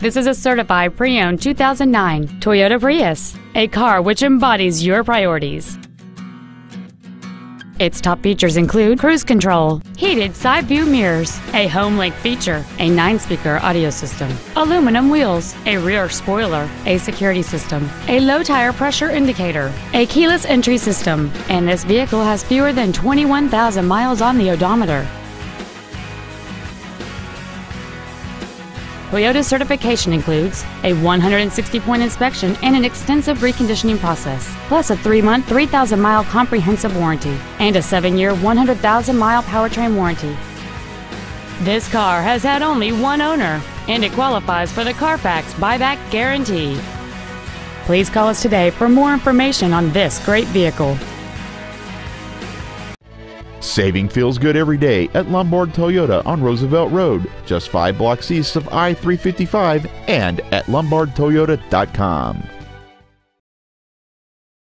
This is a certified pre-owned 2009 Toyota Prius, a car which embodies your priorities. Its top features include cruise control, heated side view mirrors, a HomeLink feature, a 9-speaker audio system, aluminum wheels, a rear spoiler, a security system, a low tire pressure indicator, a keyless entry system, and this vehicle has fewer than 21,000 miles on the odometer. Toyota's certification includes a 160-point inspection and an extensive reconditioning process, plus a 3-month, 3,000-mile comprehensive warranty and a 7-year, 100,000-mile powertrain warranty. This car has had only one owner, and it qualifies for the Carfax buyback guarantee. Please call us today for more information on this great vehicle. Saving feels good every day at Lombard Toyota on Roosevelt Road, just 5 blocks east of I-355, and at lombardtoyota.com.